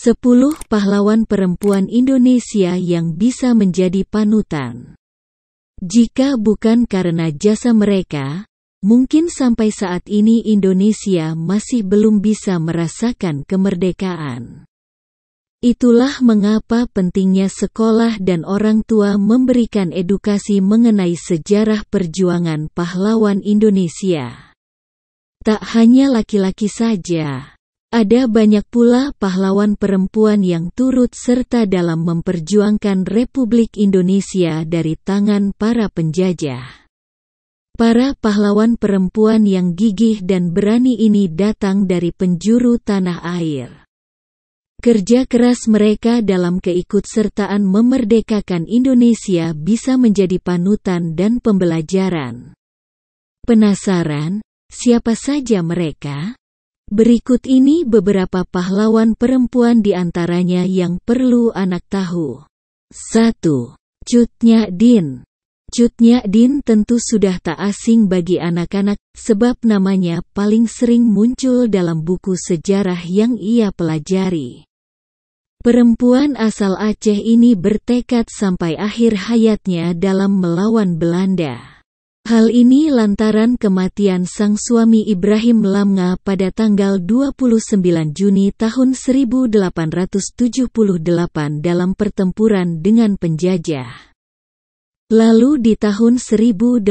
10 pahlawan perempuan Indonesia yang bisa menjadi panutan. Jika bukan karena jasa mereka, mungkin sampai saat ini Indonesia masih belum bisa merasakan kemerdekaan. Itulah mengapa pentingnya sekolah dan orang tua memberikan edukasi mengenai sejarah perjuangan pahlawan Indonesia. Tak hanya laki-laki saja, ada banyak pula pahlawan perempuan yang turut serta dalam memperjuangkan Republik Indonesia dari tangan para penjajah. Para pahlawan perempuan yang gigih dan berani ini datang dari penjuru tanah air. Kerja keras mereka dalam keikutsertaan memerdekakan Indonesia bisa menjadi panutan dan pembelajaran. Penasaran, siapa saja mereka? Berikut ini beberapa pahlawan perempuan di antaranya yang perlu anak tahu. 1. Cut Nyak Dien. Cut Nyak Dien tentu sudah tak asing bagi anak-anak, sebab namanya paling sering muncul dalam buku sejarah yang ia pelajari. Perempuan asal Aceh ini bertekad sampai akhir hayatnya dalam melawan Belanda. Hal ini lantaran kematian sang suami Ibrahim Lamnga pada tanggal 29 Juni tahun 1878 dalam pertempuran dengan penjajah. Lalu di tahun 1880,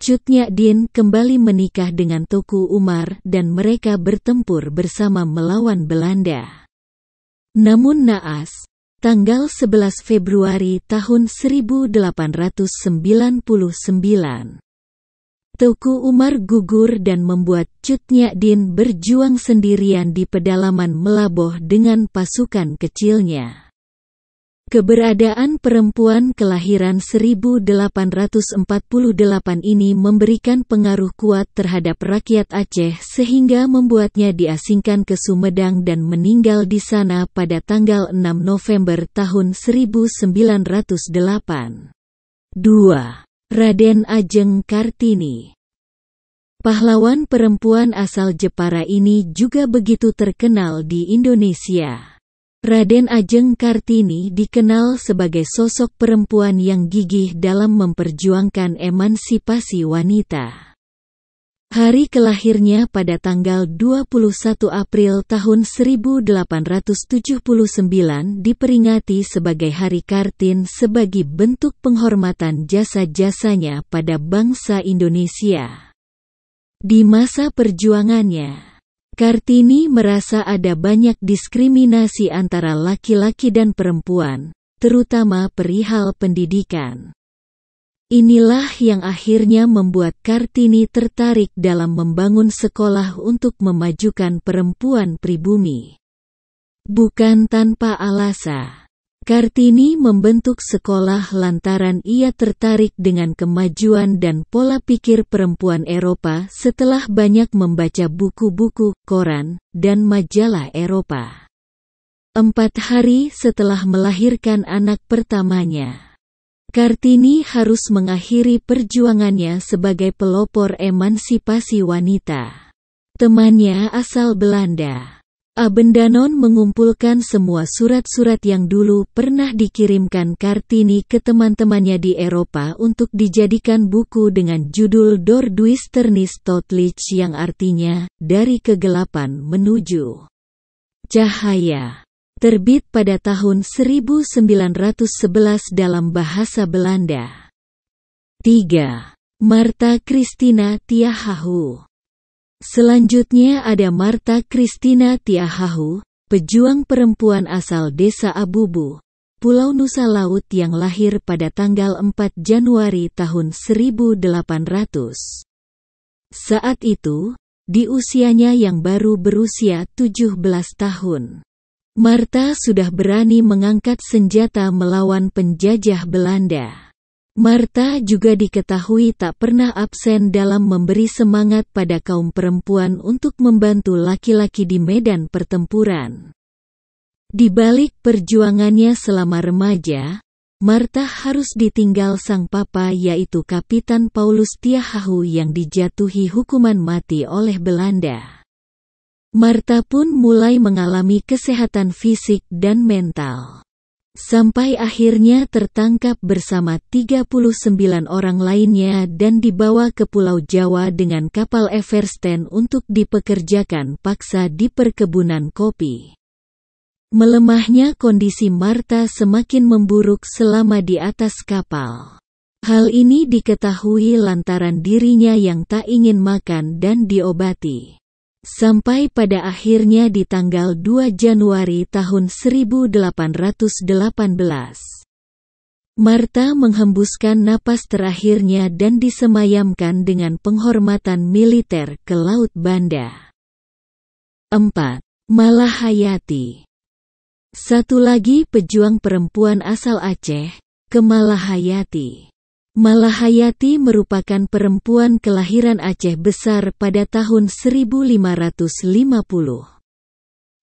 Cut Nyak Dien kembali menikah dengan Teuku Umar dan mereka bertempur bersama melawan Belanda. Namun naas, tanggal 11 Februari tahun 1899, Teuku Umar gugur dan membuat Cut Nyak Dien berjuang sendirian di pedalaman Melaboh dengan pasukan kecilnya. Keberadaan perempuan kelahiran 1848 ini memberikan pengaruh kuat terhadap rakyat Aceh sehingga membuatnya diasingkan ke Sumedang dan meninggal di sana pada tanggal 6 November tahun 1908. 2. Raden Ajeng Kartini. Pahlawan perempuan asal Jepara ini juga begitu terkenal di Indonesia. Raden Ajeng Kartini dikenal sebagai sosok perempuan yang gigih dalam memperjuangkan emansipasi wanita. Hari kelahirnya pada tanggal 21 April tahun 1879 diperingati sebagai Hari Kartin sebagai bentuk penghormatan jasa-jasanya pada bangsa Indonesia. Di masa perjuangannya, Kartini merasa ada banyak diskriminasi antara laki-laki dan perempuan, terutama perihal pendidikan. Inilah yang akhirnya membuat Kartini tertarik dalam membangun sekolah untuk memajukan perempuan pribumi. Bukan tanpa alasan, Kartini membentuk sekolah lantaran ia tertarik dengan kemajuan dan pola pikir perempuan Eropa setelah banyak membaca buku-buku, koran, dan majalah Eropa. 4 hari setelah melahirkan anak pertamanya, Kartini harus mengakhiri perjuangannya sebagai pelopor emansipasi wanita. Temannya asal Belanda, Abendanon, mengumpulkan semua surat-surat yang dulu pernah dikirimkan Kartini ke teman-temannya di Eropa untuk dijadikan buku dengan judul Dor Duisternis Totlicht yang artinya, dari kegelapan menuju cahaya. Terbit pada tahun 1911 dalam bahasa Belanda. 3. Martha Christina Tiahahu. Selanjutnya ada Martha Christina Tiahahu, pejuang perempuan asal desa Abubu, Pulau Nusa Laut yang lahir pada tanggal 4 Januari tahun 1800. Saat itu, di usianya yang baru berusia 17 tahun, Martha sudah berani mengangkat senjata melawan penjajah Belanda. Martha juga diketahui tak pernah absen dalam memberi semangat pada kaum perempuan untuk membantu laki-laki di medan pertempuran. Di balik perjuangannya selama remaja, Martha harus ditinggal sang papa yaitu Kapitan Paulus Tiahahu yang dijatuhi hukuman mati oleh Belanda. Martha pun mulai mengalami kesehatan fisik dan mental. Sampai akhirnya tertangkap bersama 39 orang lainnya dan dibawa ke Pulau Jawa dengan kapal Eversten untuk dipekerjakan paksa di perkebunan kopi. Melemahnya kondisi Martha semakin memburuk selama di atas kapal. Hal ini diketahui lantaran dirinya yang tak ingin makan dan diobati. Sampai pada akhirnya di tanggal 2 Januari tahun 1818. Martha menghembuskan napas terakhirnya dan disemayamkan dengan penghormatan militer ke Laut Banda. 4. Kemalahayati. Satu lagi pejuang perempuan asal Aceh, Kemalahayati. Kemalahayati merupakan perempuan kelahiran Aceh Besar pada tahun 1550.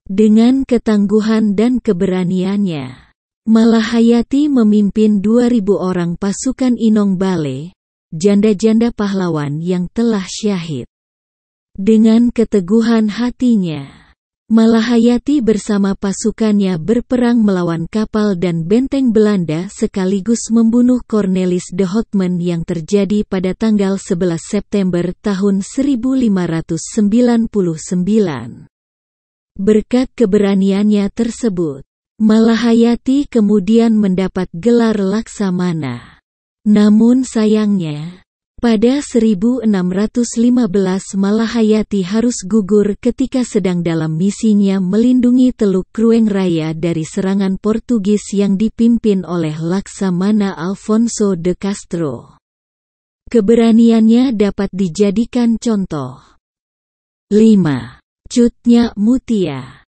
Dengan ketangguhan dan keberaniannya, Kemalahayati memimpin 2.000 orang pasukan Inong Bale, janda-janda pahlawan yang telah syahid. Dengan keteguhan hatinya, Kemalahayati bersama pasukannya berperang melawan kapal dan benteng Belanda sekaligus membunuh Cornelis de Houtman yang terjadi pada tanggal 11 September tahun 1599. Berkat keberaniannya tersebut, Kemalahayati kemudian mendapat gelar Laksamana. Namun sayangnya, pada 1615 Kemalahayati harus gugur ketika sedang dalam misinya melindungi Teluk Krueng Raya dari serangan Portugis yang dipimpin oleh Laksamana Alfonso de Castro. Keberaniannya dapat dijadikan contoh. 5. Cut Nyak Mutia.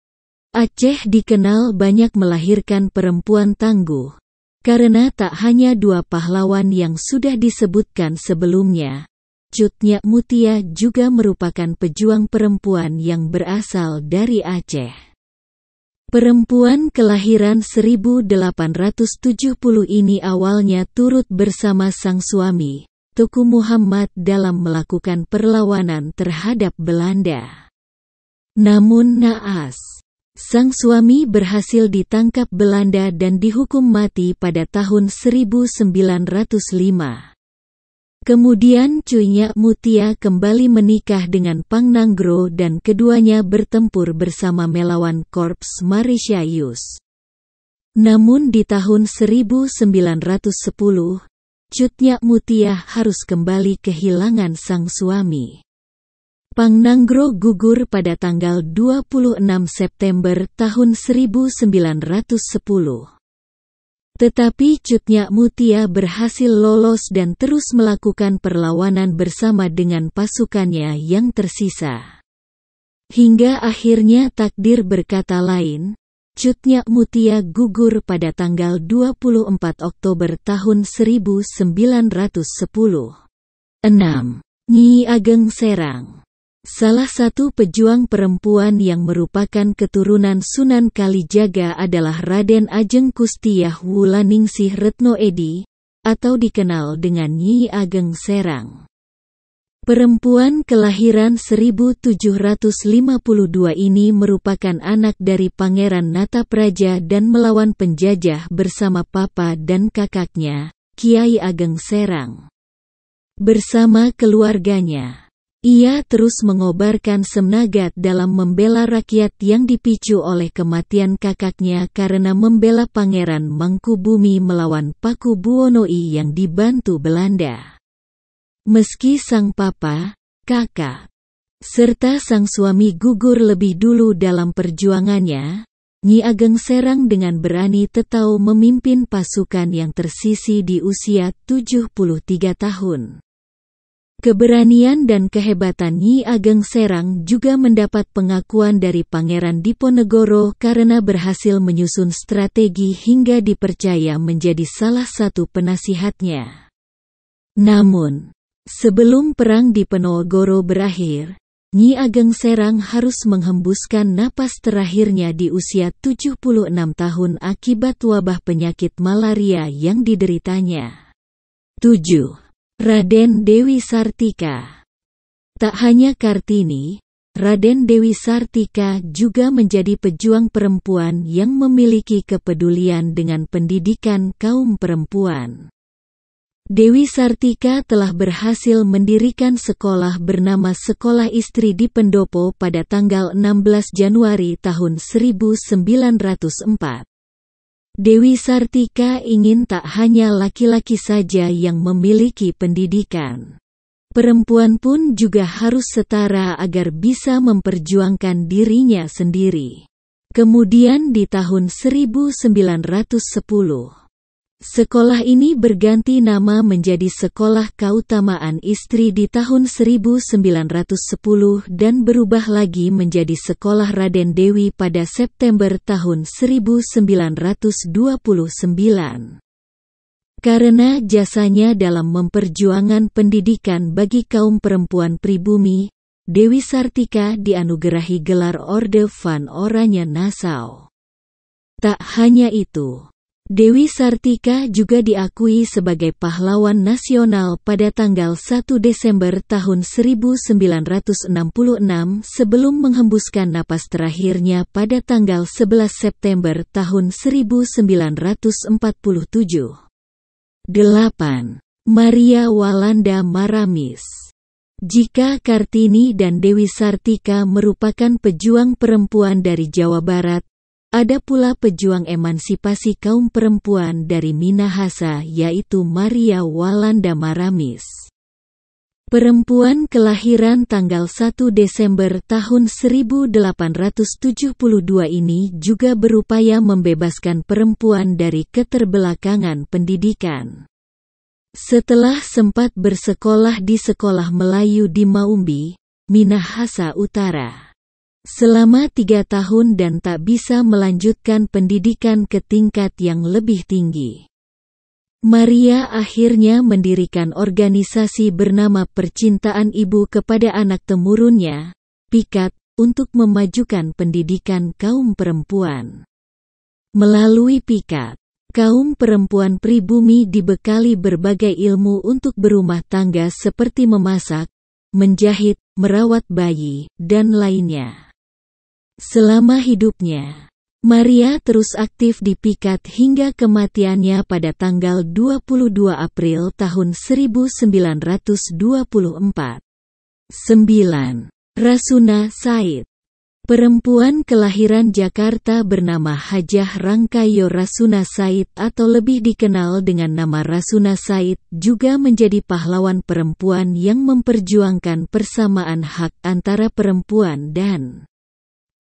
Aceh dikenal banyak melahirkan perempuan tangguh. Karena tak hanya dua pahlawan yang sudah disebutkan sebelumnya, Cut Nyak Mutia juga merupakan pejuang perempuan yang berasal dari Aceh. Perempuan kelahiran 1870 ini awalnya turut bersama sang suami, Teuku Muhammad, dalam melakukan perlawanan terhadap Belanda. Namun naas, sang suami berhasil ditangkap Belanda dan dihukum mati pada tahun 1905. Kemudian Cut Nyak Mutia kembali menikah dengan Pang Nanggro dan keduanya bertempur bersama melawan Korps Marishayus. Namun di tahun 1910, Cut Nyak Mutia harus kembali kehilangan sang suami. Pang Nanggro gugur pada tanggal 26 September tahun 1910. Tetapi Cut Nyak Mutia berhasil lolos dan terus melakukan perlawanan bersama dengan pasukannya yang tersisa. Hingga akhirnya takdir berkata lain, Cut Nyak Mutia gugur pada tanggal 24 Oktober tahun 1910. 6. Nyi Ageng Serang. Salah satu pejuang perempuan yang merupakan keturunan Sunan Kalijaga adalah Raden Ajeng Kustiyah Wulaningsih Retno Edi, atau dikenal dengan Nyi Ageng Serang. Perempuan kelahiran 1752 ini merupakan anak dari Pangeran Natapraja dan melawan penjajah bersama papa dan kakaknya, Kiai Ageng Serang. Bersama keluarganya, ia terus mengobarkan semangat dalam membela rakyat yang dipicu oleh kematian kakaknya karena membela Pangeran Mangkubumi melawan Pakubuwono II yang dibantu Belanda. Meski sang papa, kakak, serta sang suami gugur lebih dulu dalam perjuangannya, Nyi Ageng Serang dengan berani tetap memimpin pasukan yang tersisa di usia 73 tahun. Keberanian dan kehebatan Nyi Ageng Serang juga mendapat pengakuan dari Pangeran Diponegoro karena berhasil menyusun strategi hingga dipercaya menjadi salah satu penasihatnya. Namun, sebelum perang Diponegoro berakhir, Nyi Ageng Serang harus menghembuskan napas terakhirnya di usia 76 tahun akibat wabah penyakit malaria yang dideritanya. 7. Raden Dewi Sartika. Tak hanya Kartini, Raden Dewi Sartika juga menjadi pejuang perempuan yang memiliki kepedulian dengan pendidikan kaum perempuan. Dewi Sartika telah berhasil mendirikan sekolah bernama Sekolah Istri di Pendopo pada tanggal 16 Januari tahun 1904. Dewi Sartika ingin tak hanya laki-laki saja yang memiliki pendidikan. Perempuan pun juga harus setara agar bisa memperjuangkan dirinya sendiri. Kemudian di tahun 1910, sekolah ini berganti nama menjadi Sekolah Keutamaan Istri di tahun 1910 dan berubah lagi menjadi Sekolah Raden Dewi pada September tahun 1929. Karena jasanya dalam memperjuangkan pendidikan bagi kaum perempuan pribumi, Dewi Sartika dianugerahi gelar Orde Van Oranje Nassau. Tak hanya itu, Dewi Sartika juga diakui sebagai pahlawan nasional pada tanggal 1 Desember tahun 1966 sebelum menghembuskan napas terakhirnya pada tanggal 11 September tahun 1947. 8. Maria Walanda Maramis. Jika Kartini dan Dewi Sartika merupakan pejuang perempuan dari Jawa Barat, ada pula pejuang emansipasi kaum perempuan dari Minahasa yaitu Maria Walanda Maramis. Perempuan kelahiran tanggal 1 Desember tahun 1872 ini juga berupaya membebaskan perempuan dari keterbelakangan pendidikan. Setelah sempat bersekolah di Sekolah Melayu di Maumbi, Minahasa Utara, selama 3 tahun dan tak bisa melanjutkan pendidikan ke tingkat yang lebih tinggi, Maria akhirnya mendirikan organisasi bernama Percintaan Ibu kepada anak temurunnya, Pikat, untuk memajukan pendidikan kaum perempuan. Melalui Pikat, kaum perempuan pribumi dibekali berbagai ilmu untuk berumah tangga seperti memasak, menjahit, merawat bayi, dan lainnya. Selama hidupnya, Maria terus aktif di Pikat hingga kematiannya pada tanggal 22 April tahun 1924. 9. Rasuna Said. Perempuan kelahiran Jakarta bernama Hajah Rangkayo Rasuna Said atau lebih dikenal dengan nama Rasuna Said juga menjadi pahlawan perempuan yang memperjuangkan persamaan hak antara perempuan dan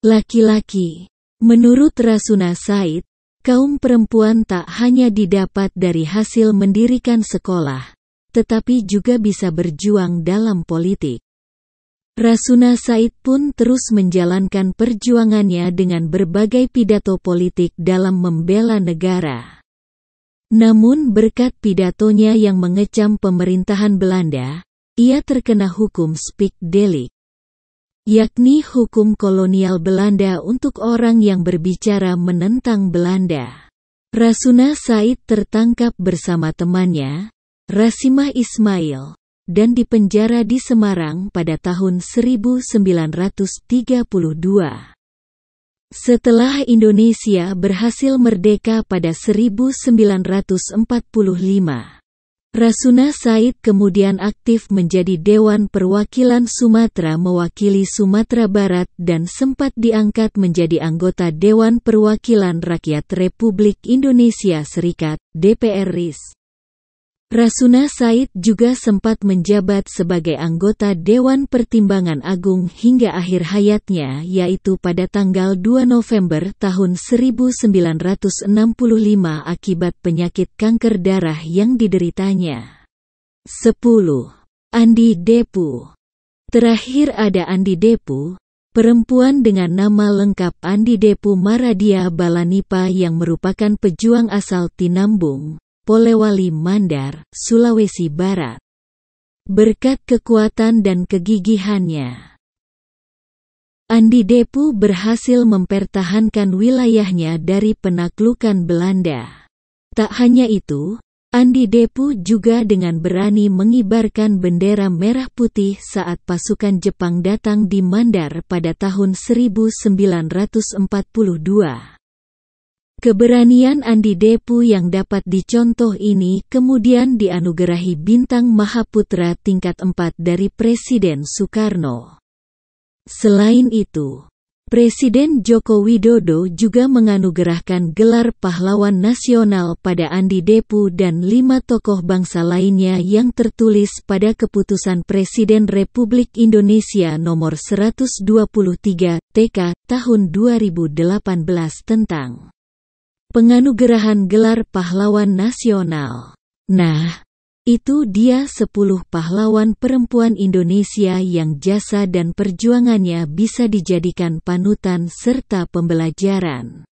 laki-laki. Menurut Rasuna Said, kaum perempuan tak hanya didapat dari hasil mendirikan sekolah, tetapi juga bisa berjuang dalam politik. Rasuna Said pun terus menjalankan perjuangannya dengan berbagai pidato politik dalam membela negara. Namun berkat pidatonya yang mengecam pemerintahan Belanda, ia terkena hukum Spikdelik, yakni hukum kolonial Belanda untuk orang yang berbicara menentang Belanda. Rasuna Said tertangkap bersama temannya, Rasimah Ismail, dan dipenjara di Semarang pada tahun 1932. Setelah Indonesia berhasil merdeka pada 1945, Rasuna Said kemudian aktif menjadi Dewan Perwakilan Sumatera mewakili Sumatera Barat dan sempat diangkat menjadi anggota Dewan Perwakilan Rakyat Republik Indonesia Serikat, DPR RI. Rasuna Said juga sempat menjabat sebagai anggota Dewan Pertimbangan Agung hingga akhir hayatnya yaitu pada tanggal 2 November tahun 1965 akibat penyakit kanker darah yang dideritanya. 10. Andi Depu. Terakhir ada Andi Depu, perempuan dengan nama lengkap Andi Depu Maradia Balanipa yang merupakan pejuang asal Tinambung, Polewali Mandar, Sulawesi Barat. Berkat kekuatan dan kegigihannya, Andi Depu berhasil mempertahankan wilayahnya dari penaklukan Belanda. Tak hanya itu, Andi Depu juga dengan berani mengibarkan bendera merah putih saat pasukan Jepang datang di Mandar pada tahun 1942. Keberanian Andi Depu yang dapat dicontoh ini kemudian dianugerahi Bintang Mahaputra tingkat 4 dari Presiden Soekarno. Selain itu, Presiden Joko Widodo juga menganugerahkan gelar pahlawan nasional pada Andi Depu dan 5 tokoh bangsa lainnya yang tertulis pada Keputusan Presiden Republik Indonesia Nomor 123 TK tahun 2018 tentang penganugerahan gelar pahlawan nasional. Nah, itu dia 10 pahlawan perempuan Indonesia yang jasa dan perjuangannya bisa dijadikan panutan serta pembelajaran.